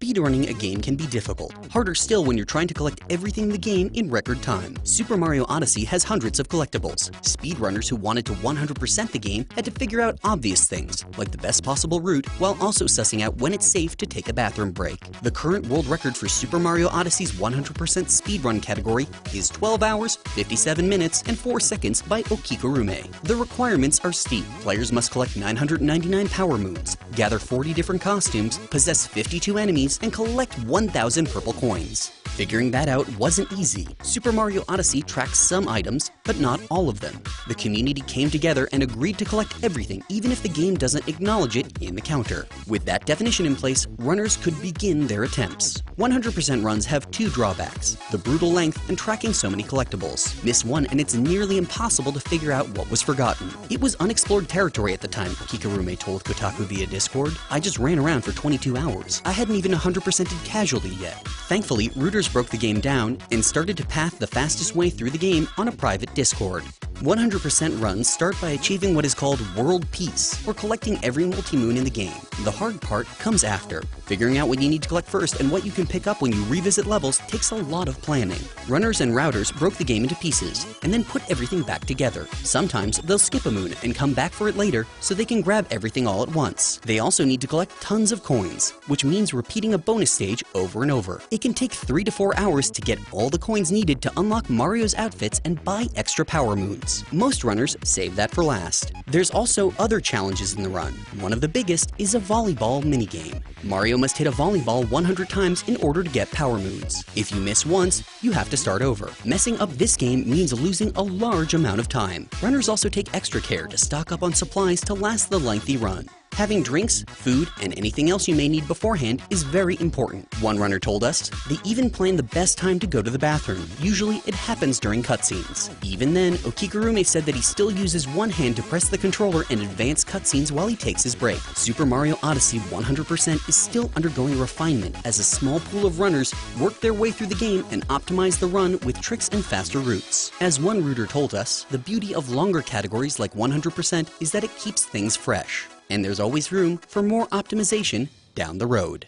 Speedrunning a game can be difficult, harder still when you're trying to collect everything in the game in record time. Super Mario Odyssey has hundreds of collectibles. Speedrunners who wanted to 100% the game had to figure out obvious things, like the best possible route, while also sussing out when it's safe to take a bathroom break. The current world record for Super Mario Odyssey's 100% speedrun category is 12 hours, 57 minutes, and 4 seconds by Okikurume. The requirements are steep. Players must collect 999 power moves, gather 40 different costumes, possess 52 enemies, and collect 1,000 purple coins. Figuring that out wasn't easy. Super Mario Odyssey tracks some items, but not all of them. The community came together and agreed to collect everything, even if the game doesn't acknowledge it in the counter. With that definition in place, runners could begin their attempts. 100% runs have two drawbacks: the brutal length and tracking so many collectibles. Miss one and it's nearly impossible to figure out what was forgotten. It was unexplored territory at the time, Okikurume told Kotaku via Discord. I just ran around for 22 hours. I hadn't even 100%ed casualty yet. Thankfully, rooters broke the game down and started to path the fastest way through the game on a private Discord. 100% runs start by achieving what is called world peace, or collecting every multi-moon in the game. The hard part comes after. Figuring out what you need to collect first and what you can pick up when you revisit levels takes a lot of planning. Runners and routers broke the game into pieces, and then put everything back together. Sometimes they'll skip a moon and come back for it later, so they can grab everything all at once. They also need to collect tons of coins, which means repeating a bonus stage over and over. It can take 3 to 4 hours to get all the coins needed to unlock Mario's outfits and buy extra power moons. Most runners save that for last. There's also other challenges in the run. One of the biggest is a volleyball minigame. Mario must hit a volleyball 100 times in order to get power moves. If you miss once, you have to start over. Messing up this game means losing a large amount of time. Runners also take extra care to stock up on supplies to last the lengthy run. Having drinks, food, and anything else you may need beforehand is very important. One runner told us they even planned the best time to go to the bathroom. Usually it happens during cutscenes. Even then, Okikurume said that he still uses one hand to press the controller and advance cutscenes while he takes his break. Super Mario Odyssey 100% is still undergoing refinement as a small pool of runners work their way through the game and optimize the run with tricks and faster routes. As one rooter told us, the beauty of longer categories like 100% is that it keeps things fresh. And there's always room for more optimization down the road.